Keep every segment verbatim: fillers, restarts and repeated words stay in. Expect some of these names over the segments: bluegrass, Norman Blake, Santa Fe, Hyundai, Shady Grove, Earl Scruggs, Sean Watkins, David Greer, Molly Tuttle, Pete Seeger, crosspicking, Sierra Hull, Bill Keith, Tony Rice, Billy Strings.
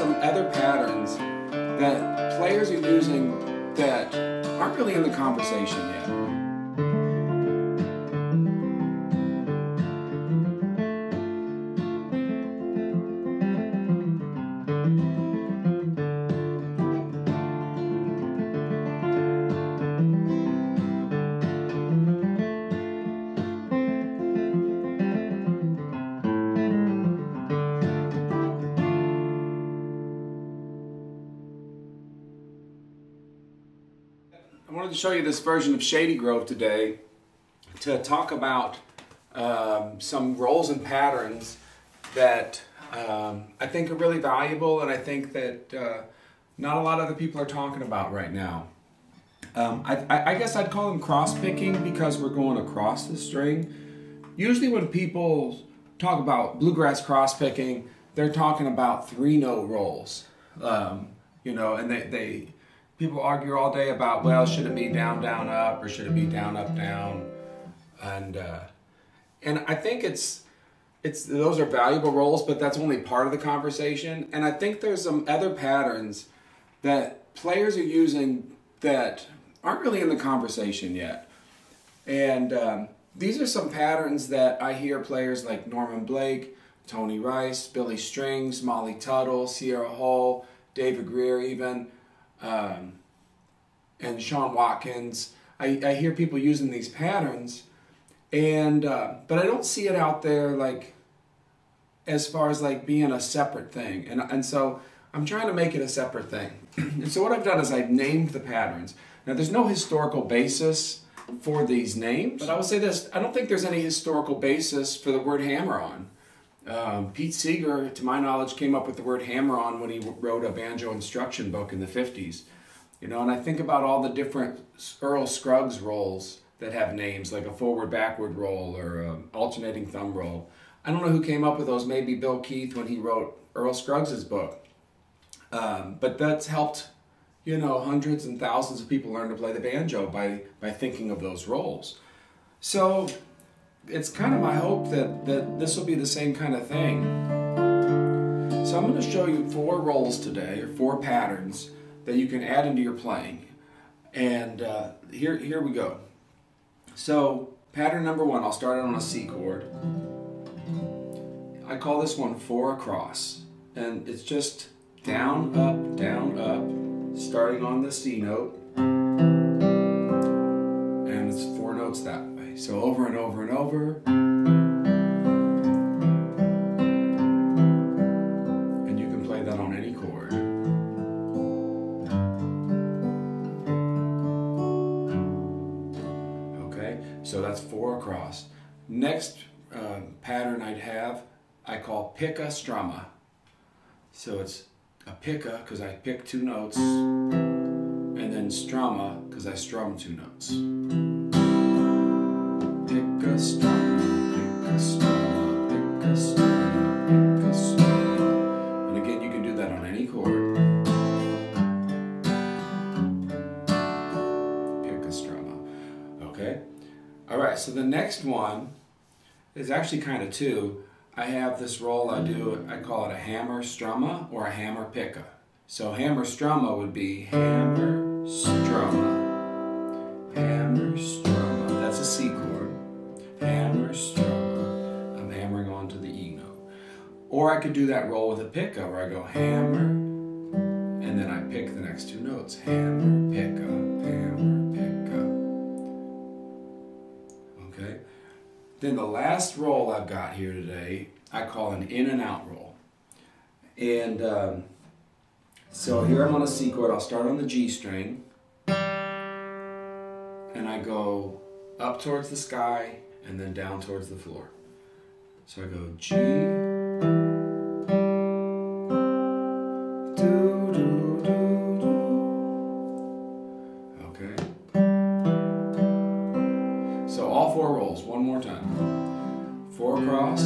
some other patterns that players are using that aren't really in the conversation yet. I wanted to show you this version of Shady Grove today to talk about um, some roles and patterns that um, I think are really valuable, and I think that uh, not a lot of other people are talking about right now. Um, I, I guess I'd call them cross-picking because we're going across the string. Usually when people talk about bluegrass cross-picking, they're talking about three-note rolls, um, you know, and they... they People argue all day about, well, should it be down, down, up, or should it be down, up, down? And uh, and I think it's, it's those are valuable roles, but that's only part of the conversation. And I think there's some other patterns that players are using that aren't really in the conversation yet. And um, these are some patterns that I hear players like Norman Blake, Tony Rice, Billy Strings, Molly Tuttle, Sierra Hull, David Greer even, Um, and Sean Watkins. I, I hear people using these patterns, and uh, but I don't see it out there like as far as like being a separate thing, and and so I'm trying to make it a separate thing. And so what I've done is I've named the patterns. Now there's no historical basis for these names, but I will say this: I don't think there's any historical basis for the word hammer-on. Um, Pete Seeger, to my knowledge, came up with the word hammer-on when he wrote a banjo instruction book in the fifties. You know, and I think about all the different Earl Scruggs rolls that have names, like a forward-backward roll or an alternating thumb roll. I don't know who came up with those, maybe Bill Keith when he wrote Earl Scruggs' book. Um, but that's helped, you know, hundreds and thousands of people learn to play the banjo by, by thinking of those rolls. So it's kind of my hope that, that this will be the same kind of thing. So I'm going to show you four rolls today, or four patterns, that you can add into your playing. And uh, here, here we go. So pattern number one, I'll start it on a C chord. I call this one four across. And it's just down, up, down, up, starting on the C note. And it's four notes that way. So over and over and over. And you can play that on any chord. Okay, so that's four across. Next uh, pattern I'd have, I call picca strumma. So it's a picca, because I pick two notes, and then strumma, because I strum two notes. Pick a strum, pick a strum, pick a strum, pick a strum. And again, you can do that on any chord. Pick a strum. Okay? Alright, so the next one is actually kind of two. I have this roll I do, I call it a hammer strumma or a hammer picca. So hammer strumma would be hammer strumma. Hammer strumma. That's a C chord. Hammer, strumma. I'm hammering onto the E note. Or I could do that roll with a picca where I go hammer, and then I pick the next two notes. Hammer, picca, hammer, picca. Okay? Then the last roll I've got here today, I call an in and out roll. And um, so here I'm on a C chord. I'll start on the G string, and I go up towards the sky, and then down towards the floor. So I go G, do, do, do, do. Okay. So all four rolls, one more time. Four across,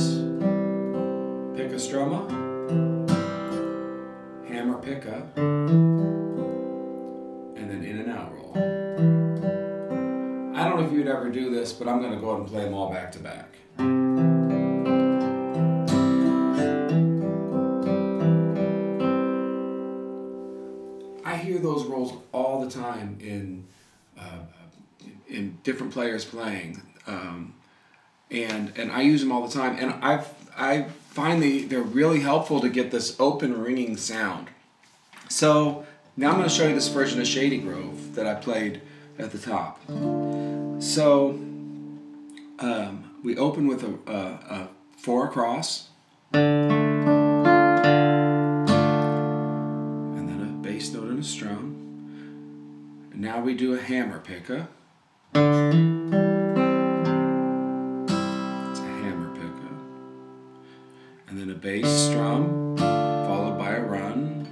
pick a strumma, hammer picca, and then in and out roll. I don't know if you'd ever do this, but I'm going to go ahead and play them all back to back. all the time in uh, in different players playing, um, and and I use them all the time. And I've I find they, they're really helpful to get this open ringing sound. So now I'm going to show you this version of Shady Grove that I played at the top. So um, we open with a, a, a four across. Strum. And now we do a hammer pickup. It's a hammer pickup. And then a bass strum, followed by a run.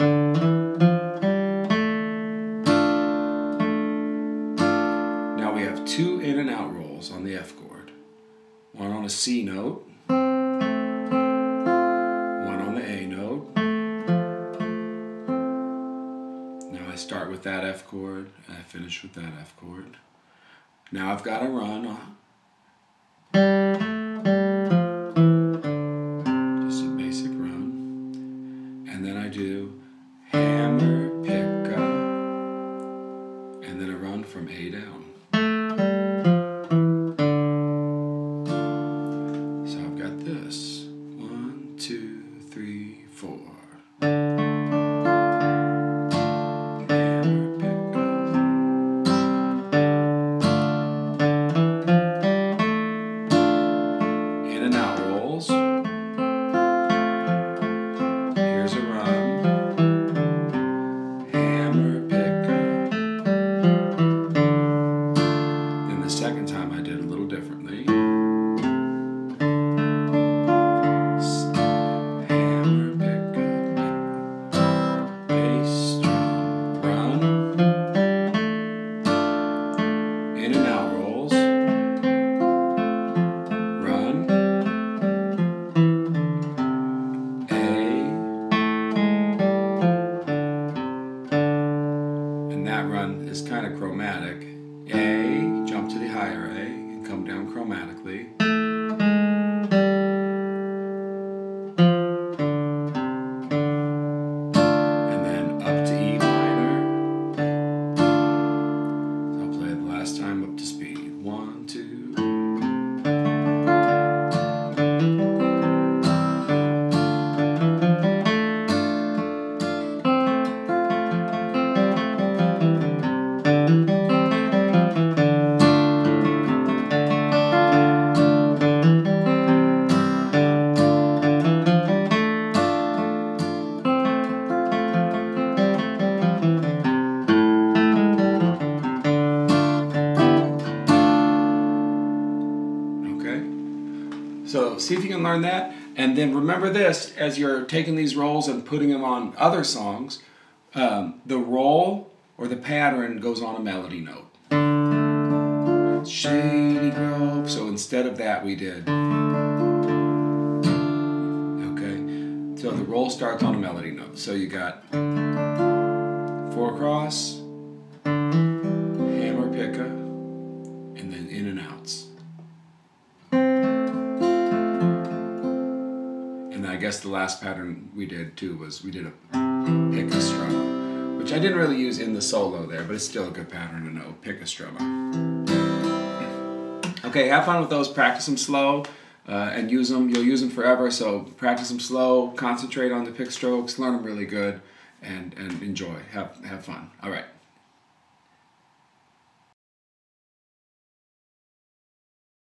Now we have two in and out rolls on the F chord. One on a C note. Start with that F chord, and I finish with that F chord. Now I've got a run on. Just a basic run. And then I do hammer, pick up, and then a run from A down. So I've got this. One, two, three, four. See if you can learn that, and then remember this as you're taking these rolls and putting them on other songs. Um, the roll or the pattern goes on a melody note. Shady Grove. So instead of that, we did. Okay. So the roll starts on a melody note. So you got four across, hammer pickup, and then in and outs. I guess the last pattern we did too was we did a pick a strum, which I didn't really use in the solo there, but it's still a good pattern to know. Pick a strum up. Okay, have fun with those. Practice them slow uh, and use them. You'll use them forever, so practice them slow. Concentrate on the pick strokes. Learn them really good, and and enjoy. Have have fun. All right.